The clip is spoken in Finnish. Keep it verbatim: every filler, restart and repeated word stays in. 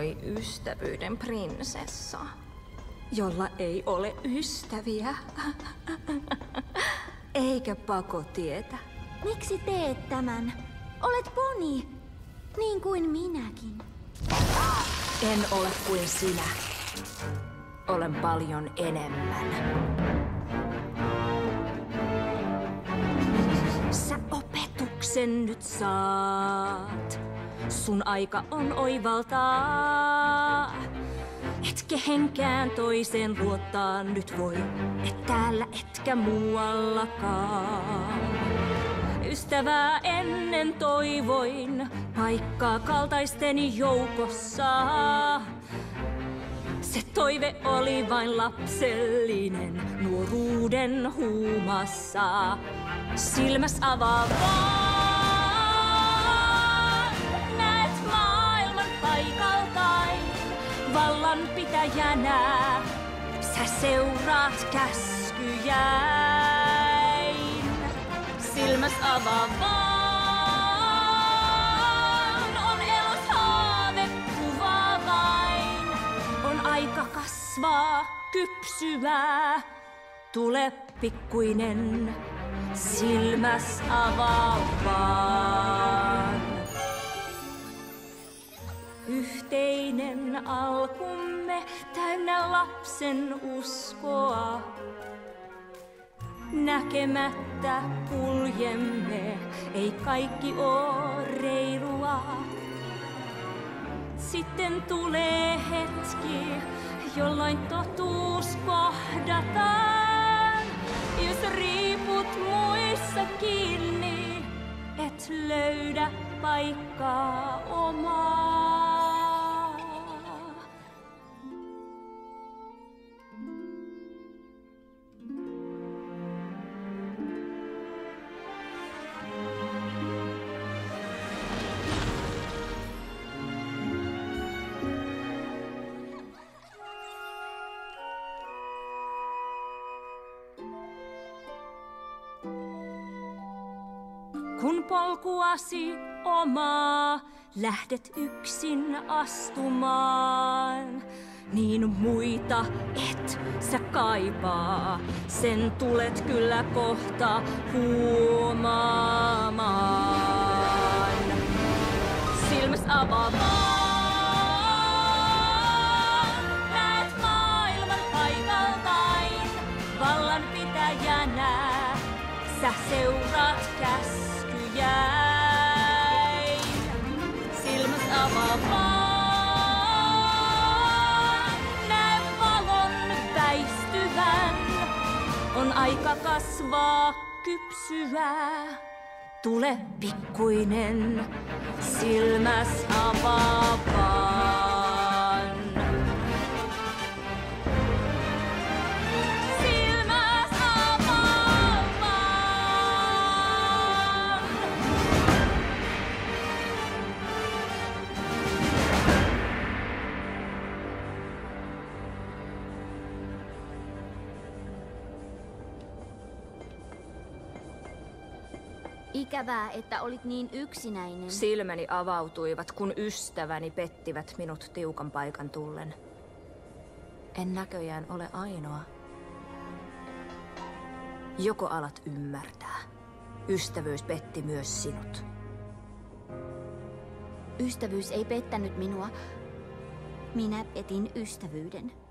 voi ystävyyden prinsessa, jolla ei ole ystäviä. Eikä pakotietä. Miksi teet tämän? Olet poni, niin kuin minäkin. En ole kuin sinä. Olen paljon enemmän. Sä opetuksen nyt saat. Sun aika on oivaltaa. Et kehenkään toiseen luottaa nyt voi. Et täällä etkä muuallakaan. Ystävää ennen toivoin paikkaa kaltaisteni joukossa. Se toive oli vain lapsellinen nuoruuden huumassa. Silmäs avaa vaan, näet maailman paikaltain vallanpitäjänä. Sä seuraat käskyjäin. Silmäs avaa vaan. Kasvaa, kypsyvää, tule pikkuinen, silmäs avaa vaan. Yhteinen alkumme täynnä lapsen uskoa. Näkemättä kuljemme, ei kaikki oo reilua. Sitten tulee hetki, jolloin totuus kohdataan. Jos riiput muissa kiinni, et löydä paikkaa omaa. Kun polkuasi omaa lähdet yksin astumaan, niin muita et sä kaipaa. Sen tulet kyllä kohta huomaamaan. Silmäs avaa vaan, näet maailman paikaltain vallanpitäjänä. Sä seuraat käs. Silmäs avaa vaan, näe valon väistyvän. On aika kasvaa, kypsyvää, tule pikkuinen, silmäs avaa vaan. Ikävää, että olit niin yksinäinen. Silmäni avautuivat, kun ystäväni pettivät minut tiukan paikan tullen. En näköjään ole ainoa. Joko alat ymmärtää? Ystävyys petti myös sinut. Ystävyys ei pettänyt minua. Minä petin ystävyyden.